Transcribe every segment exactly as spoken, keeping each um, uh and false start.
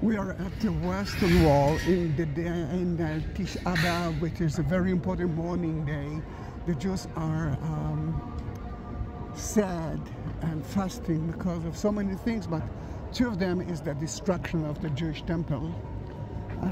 We are at the Western Wall in the day in the Tisha B'Av, which is a very important mourning day. The Jews are um, sad and fasting because of so many things, but two of them is the destruction of the Jewish temple uh,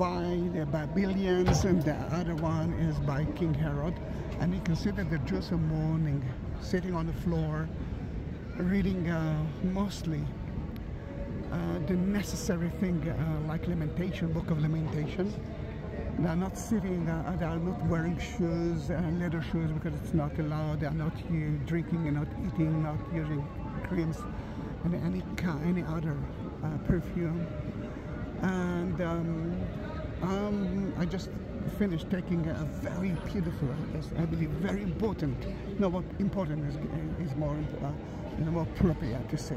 by the Babylonians, and the other one is by King Herod. And you can see that the Jews are mourning, sitting on the floor, reading uh, mostly uh, the necessary thing uh, like Lamentation, Book of Lamentation. They are not sitting, uh, they are not wearing shoes, uh, leather shoes, because it's not allowed. They are not here drinking and not eating, not using creams and any, any other uh, perfume. And um, um, I just finished taking a very beautiful, I believe, very important, no, what important is, is more, uh, more appropriate to say,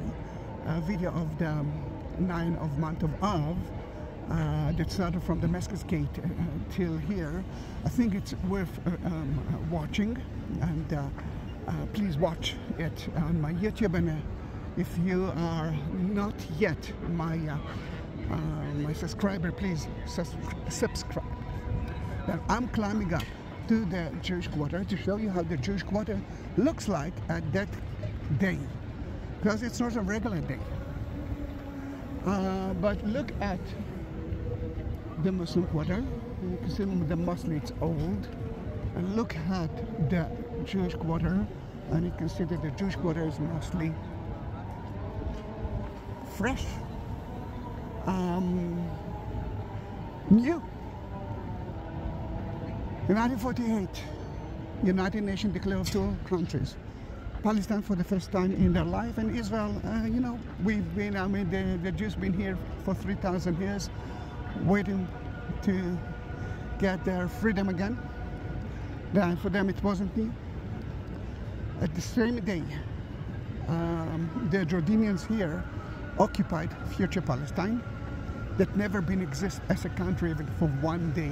a video of the nine of Mount of Olives. Uh, that started from Damascus Gate uh, till here. I think it's worth uh, um, watching, and uh, uh, please watch it on my YouTube. And uh, if you are not yet my uh, uh, my subscriber, please sus subscribe. Now I'm climbing up to the Jewish Quarter to show you how the Jewish Quarter looks like at that day, because it's not a regular day. Uh, but look at the Muslim Quarter. You can see the mosque, it's old. And look at the Jewish Quarter, and you can see that the Jewish Quarter is mostly fresh, um, new. In nineteen forty-eight, United Nations declared two countries, Palestine for the first time in their life, and Israel. Uh, you know, we've been, I mean, the, the Jews been here for three thousand years, waiting to get their freedom again. Then for them it wasn't new. At the same day, um, the Jordanians here occupied future Palestine that never been exist as a country even for one day,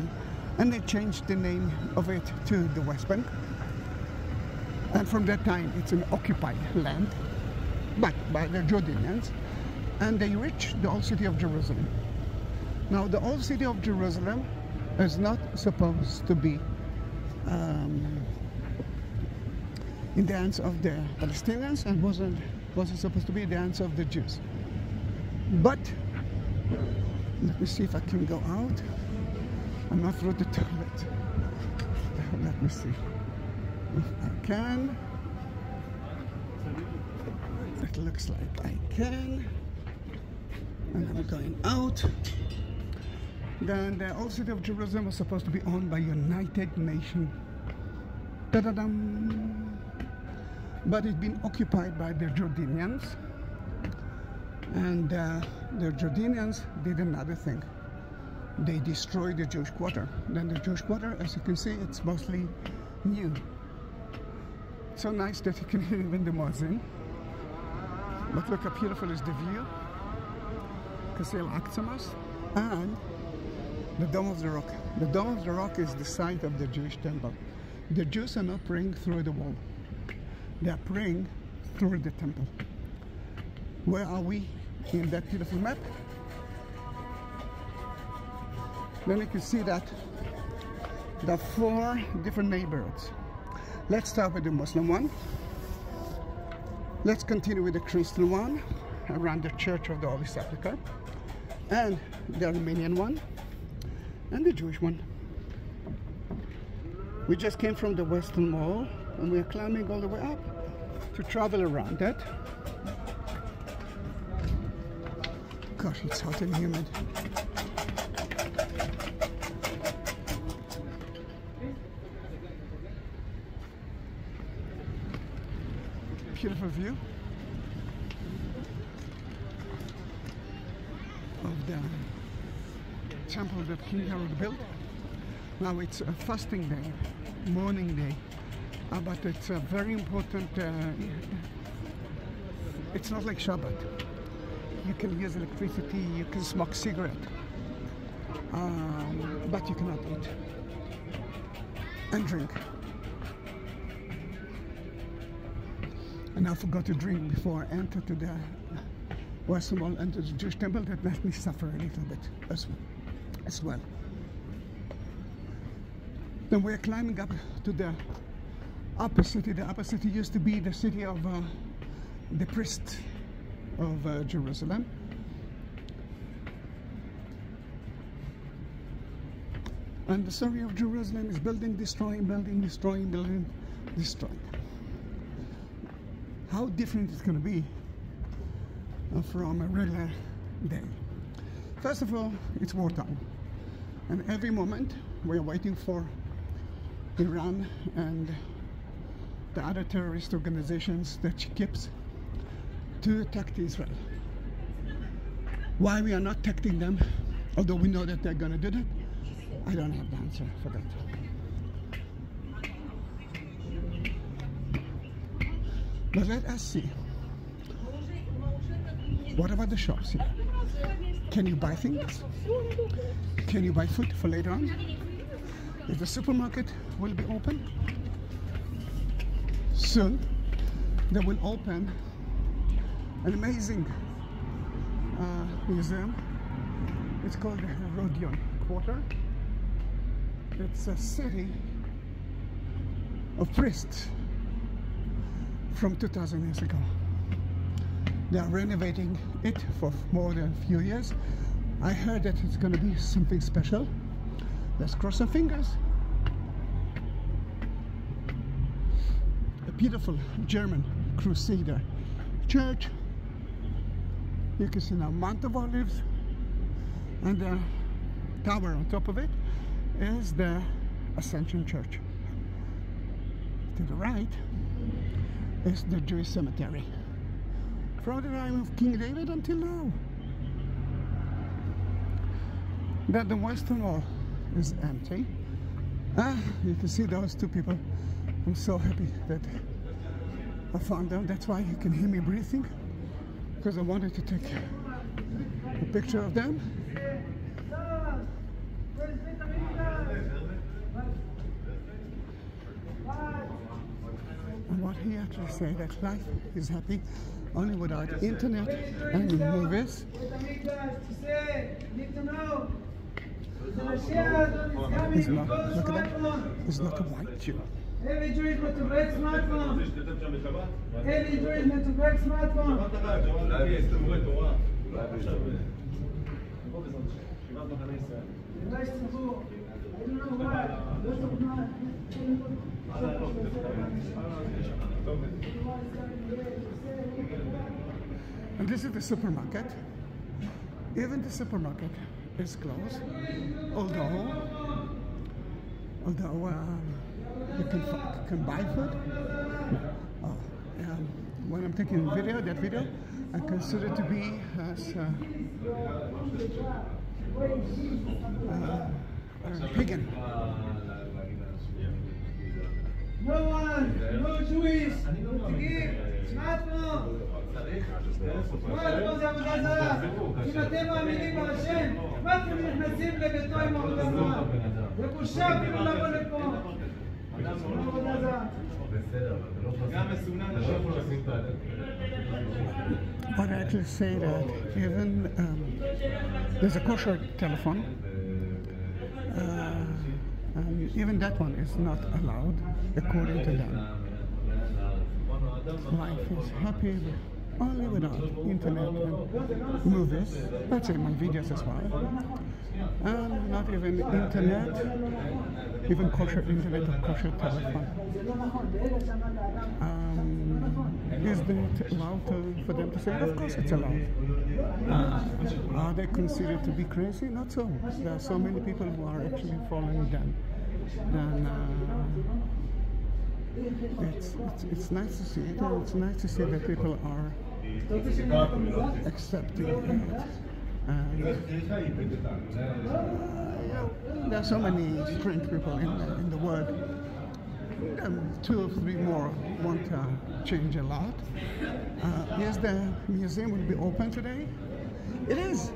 and they changed the name of it to the West Bank. And from that time it's an occupied land, but by the Jordanians, and they reached the Old City of Jerusalem. Now, the Old City of Jerusalem is not supposed to be um, in the hands of the Palestinians, and wasn't, wasn't supposed to be in the hands of the Jews. But, let me see if I can go out. I'm not through the toilet. Let me see if I can. It looks like I can. And I'm going out. Then the Old City of Jerusalem was supposed to be owned by United Nations. Ta-da-dum! But it's been occupied by the Jordanians. And uh, the Jordanians did another thing. They destroyed the Jewish Quarter. Then the Jewish Quarter, as you can see, it's mostly new. It's so nice that you can hear even the muezzin. But look how beautiful is the view. Kaseel Aksamas. And the Dome of the Rock. The Dome of the Rock is the site of the Jewish temple. The Jews are not praying through the wall. They are praying through the temple. Where are we in that beautiful map? Then you can see that there are four different neighborhoods. Let's start with the Muslim one. Let's continue with the Christian one, around the Church of the Holy Sepulchre, and the Armenian one, and the Jewish one. We just came from the Western Wall, and we're climbing all the way up to travel around that. Gosh, it's hot and humid. Beautiful view of the temple that King Herod built. Now it's a fasting day, mourning day, uh, but it's a very important, uh, it's not like Shabbat. You can use electricity, you can smoke cigarette, um, but you cannot eat and drink. And I forgot to drink before I entered to the Western Wall and the Jewish temple, that let me suffer a little bit as well. As well. Then we're climbing up to the upper city. The upper city used to be the city of uh, the priest of uh, Jerusalem. And the story of Jerusalem is building, destroying, building, destroying, building, destroying. How different it's going to be from a regular day. First of all, it's wartime. And every moment we're waiting for Iran and the other terrorist organizations that she keeps to attack Israel. Why we are not attacking them, although we know that they're going to do that, I don't have the answer for that. But let us see. What about the shops here? Can you buy things? Can you buy food for later on? If the supermarket will be open soon, they will open an amazing uh, museum. It's called the Herodion Quarter. It's a city of priests from two thousand years ago. They are renovating it for more than a few years. I heard that it's going to be something special. Let's cross our fingers. A beautiful German Crusader church. You can see now Mount of Olives, and the tower on top of it is the Ascension Church. To the right is the Jewish cemetery from the time of King David until now. That the Western Wall is empty. Ah, you can see those two people. I'm so happy that I found them. That's why you can hear me breathing, because I wanted to take a picture of them. And what he actually said, that life is happy only without internet and movies. He's not, look at that, he's not a white Jew. Every Jew is meant to break smartphone. Every Jew is meant to break smartphone. And this is the supermarket. Even the supermarket is closed, although although uh, you can, can buy food. Oh, um, when I'm taking video, that video, I consider it to be as uh, uh, pagan. No one, no Jewish, to give smartphone. Smartphone זה עבודה זרה. אם אתם מאמינים בהשם, מה אתם נכנסים לביתו עם עבודה זרה? זה בושה אפילו לבוא לפה. עבודה זרה. But I actually say that even um, there's a kosher telephone. Uh, um, even that one is not allowed, according to them. Life is happy only without internet and movies. That's in my videos as well. And not even internet, even kosher internet or kosher telephone. Um, is it allowed to, for them to say? Of course it's allowed. Uh, are they considered to be crazy? Not so. There are so many people who are actually following them. Then, uh, it's, it's, it's nice to see it, and it's nice to see that people are accepting it. And, uh, there are so many different people in the, in the world. Um, two or three more want to change a lot. Uh, yes, the museum will be open today. It is.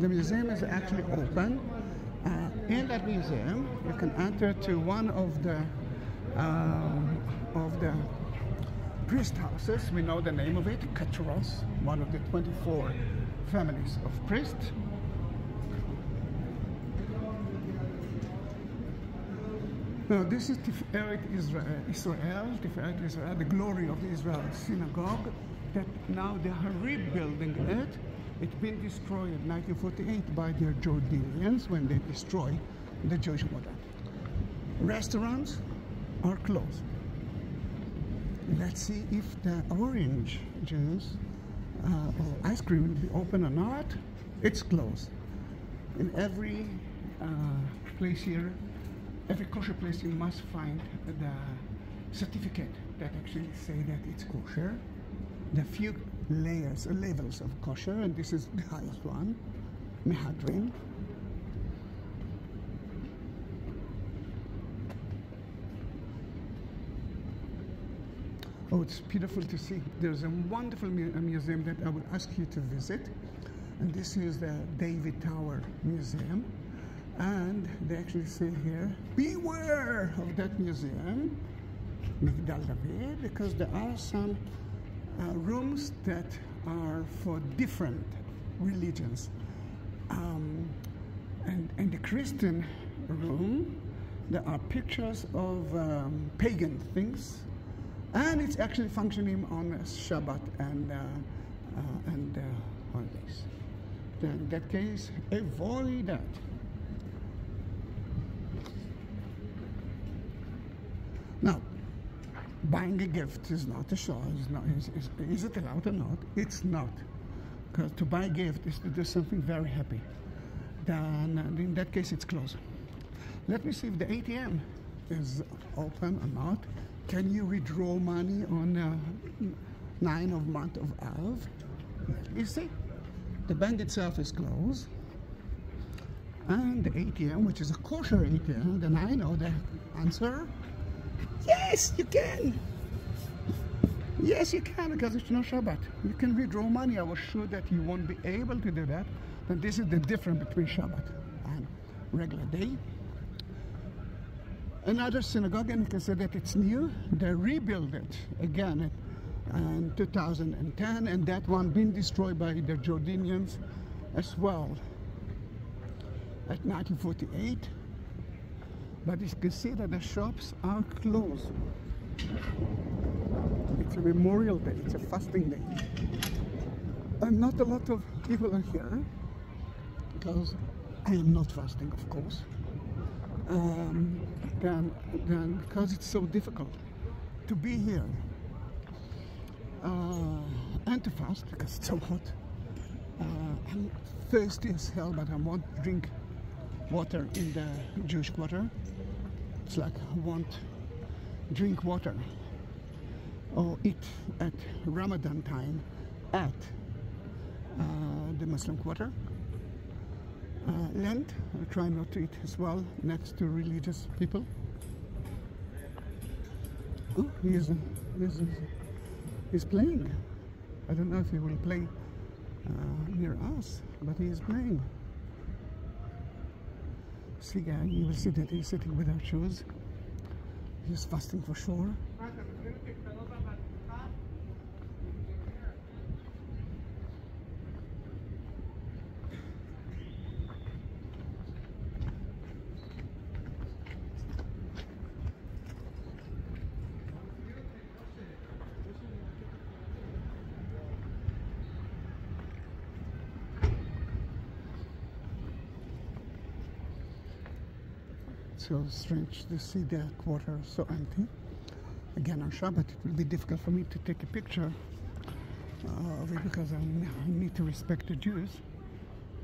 The museum is actually open. Uh, in that museum, you can enter to one of the um, of the priest houses. We know the name of it, Ketros, one of the twenty-four families of priests. Now this is Tiferet Israel, Israel, Tiferet Israel, the glory of the Israel synagogue, that now they are rebuilding it. It's been destroyed in nineteen forty-eight by the Jordanians when they destroyed the Jewish model. Restaurants are closed. Let's see if the orange juice uh, or ice cream will be open or not. It's closed. In every uh, place here, every kosher place, you must find the certificate that actually say that it's kosher. The few layers, levels of kosher, and this is the highest one, Mehadrin. Oh, it's beautiful to see. There's a wonderful mu a museum that I would ask you to visit. And this is the David Tower Museum. And they actually say here, beware of that museum, Megdal David, because there are some uh, rooms that are for different religions. Um, and in the Christian room, there are pictures of um, pagan things, and it's actually functioning on Shabbat and, uh, uh, and uh, holidays. Then in that case, avoid that. Now, buying a gift is not a choice. Not, is, is, is it allowed or not? It's not. Because to buy a gift is to do something very happy. Then, in that case, it's closed. Let me see if the A T M is open or not. Can you withdraw money on uh, nine of month of Av? You see, the bank itself is closed. And the A T M, which is a kosher A T M, then I know the answer. Yes, you can. Yes, you can, because it's no Shabbat. You can withdraw money. I was sure that you won't be able to do that. But this is the difference between Shabbat and regular day. Another synagogue, and you can say that it's new. They rebuilt it again in two thousand ten, and that one been destroyed by the Jordanians as well at nineteen forty-eight. But you can see that the shops are closed. It's a Memorial Day, it's a fasting day. And not a lot of people are here, because I am not fasting, of course. Um, then, then, because it's so difficult to be here uh, and to fast, because it's so hot. Uh, I'm thirsty as hell, but I won't drink water in the Jewish Quarter. It's like I won't drink water or eat at Ramadan time at uh, the Muslim Quarter. Uh, Lent, I try not to eat as well next to religious people. Oh, he's, he's, he's playing. I don't know if he will play uh, near us, but he is playing. See, gang, you will see that he's sitting without shoes. He's fasting for sure. So strange to see the quarter so empty. Again on Shabbat, it will be difficult for me to take a picture uh, of it, because I need to respect the Jews.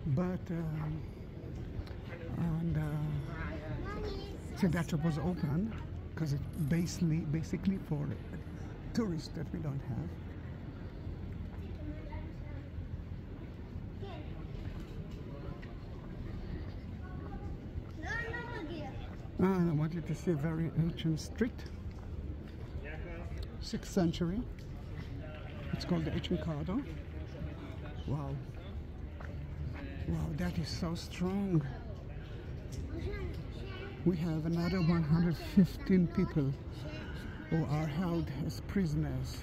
But um, and uh, so that shop was open, because it's basically basically for tourists that we don't have. And I want you to see a very ancient street, sixth century. It's called the ancient Cardo. Wow. Wow, that is so strong. We have another one hundred fifteen people who are held as prisoners.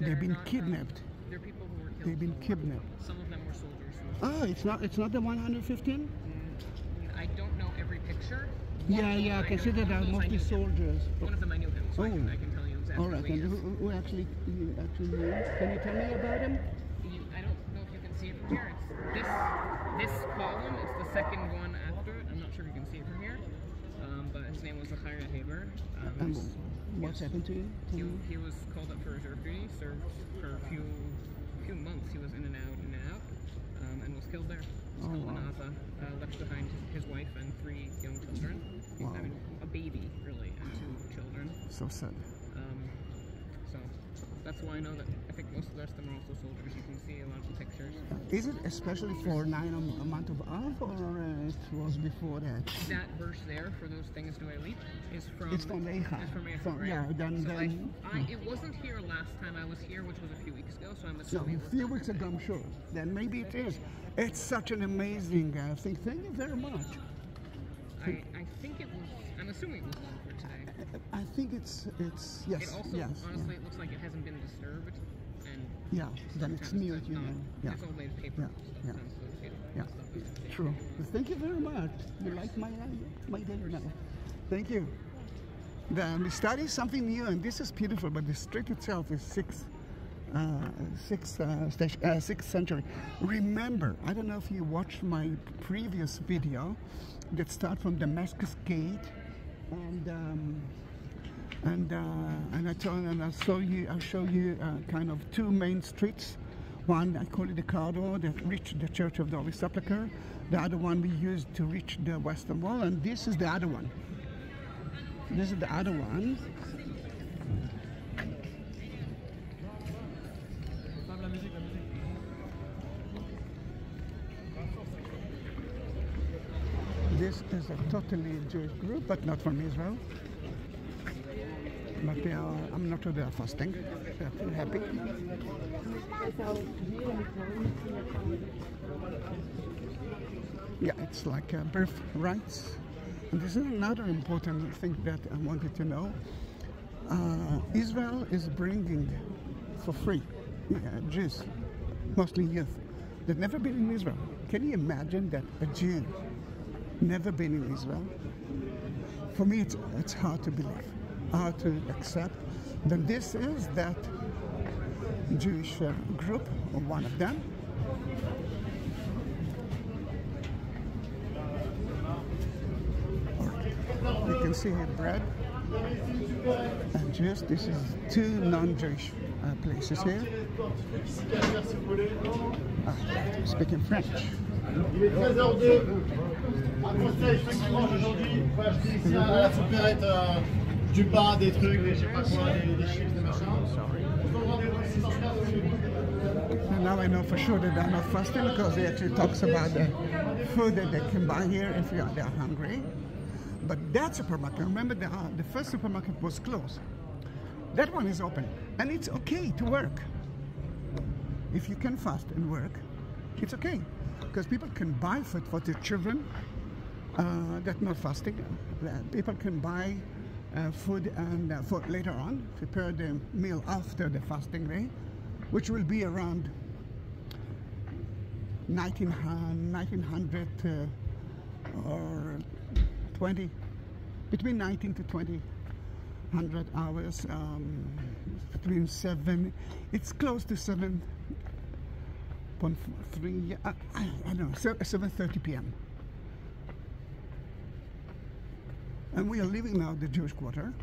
They're They've been kidnapped. From, they're people who were killed. They've been kidnapped. Some of them were soldiers. Who were ah, it's not. It's not the one hundred fifteen. Mm, I don't know every picture. One yeah, yeah. I consider that mostly soldiers. Him. One of them I knew him, so oh. I, can, I can tell you exactly. All right. And who, who actually? You actually knew? Can you tell me about him? You, I don't know if you can see it from here. It's this this column. It's the second one after it. I'm not sure if you can see it from here. Um, but his name was Zahira Haber. Um, um, what's yes. happened to you? He, he was called up for reserve duty, served for a few few months. He was in and out, in and out, um, and was killed there. He was oh, killed wow. in Gaza, uh, left behind his wife and three young children. Wow. I mean, a baby, really, and two children. So sad. Um, so that's why I know that I think most of the rest of them are also soldiers. You can see a lot of the pictures. Is it especially for nine a month of Av, or uh, it was before that? That verse there, for those things do I leap, is from... It's from Eicha. It's from Eicha, so, right? Yeah, then... So then I, I, it wasn't here last time I was here, which was a few weeks ago, so I'm assuming... So a few weeks ago, I'm sure. Then maybe it is. It's such an amazing uh, thing. Thank you very much. I, I think it was... I'm assuming it was long for today. I think it's... it's yes, it also, yes, honestly, yeah. It looks like it hasn't been disturbed. And yeah, then it's near you. Not, yeah. It's all made of paper. Yeah, yeah. yeah. yeah. True. Thank you very much. You like my, my dinner now. Thank you. The, the study is something new, and this is beautiful, but the street itself is sixth uh, sixth, uh, uh, sixth century. Remember, I don't know if you watched my previous video, that start from Damascus Gate, and um, and uh, and I told and I show you I show you uh, kind of two main streets. One I call it the Cardo that reached the Church of the Holy Sepulchre. The other one we used to reach the Western Wall, and this is the other one. This is the other one. This is a totally Jewish group, but not from Israel. But they are, I'm not sure they are fasting. They are happy. Yeah, it's like uh, birthrights. And this is another important thing that I wanted to know. Uh, Israel is bringing for free yeah, Jews, mostly youth. They've never been in Israel. Can you imagine that a Jew never been in Israel? For me, it's, it's hard to believe, hard to accept. Then this is that Jewish uh, group, or one of them. Or you can see here bread and Jews. This is two non-Jewish uh, places here. Uh, speaking French. À Costa, effectivement, aujourd'hui, on peut acheter ici à la supérette euh, du pain, des trucs, des je sais pas quoi, des, des chips, des machins. On peut vendre des trucs ici sans faire de minutes. And now I know for sure that they're not fasting because they actually talks about the food that they can buy here if they are hungry. But that supermarket, remember the, uh, the first supermarket was closed. That one is open. And it's okay to work. If you can fast and work, it's okay. Because people can buy food for their children. Uh, that's not fasting. Uh, people can buy uh, food and uh, for later on, prepare the meal after the fasting day, which will be around nineteen hundred uh, or twenty, between nineteen to twenty hundred hours, um, between seven, it's close to seven, point three, uh, I, I don't know, seven thirty p m And we are leaving now the Jewish Quarter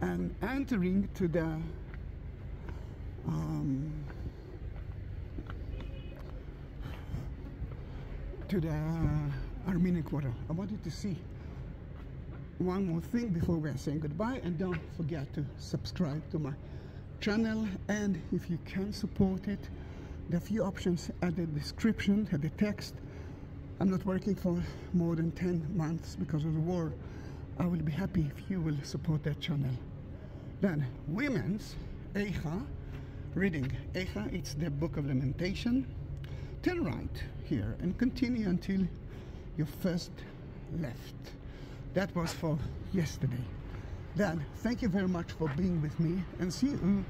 and entering to the um, to the Armenian Quarter. I wanted to see one more thing before we are saying goodbye, and don't forget to subscribe to my channel, and if you can support it, the few options at the description, at the text. I'm not working for more than ten months because of the war. I will be happy if you will support that channel. Then, women's Eicha, reading Eicha, it's the Book of Lamentation. Turn right here and continue until you first left. That was for yesterday. Then, thank you very much for being with me, and see you,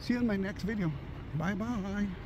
see you in my next video. Bye-bye.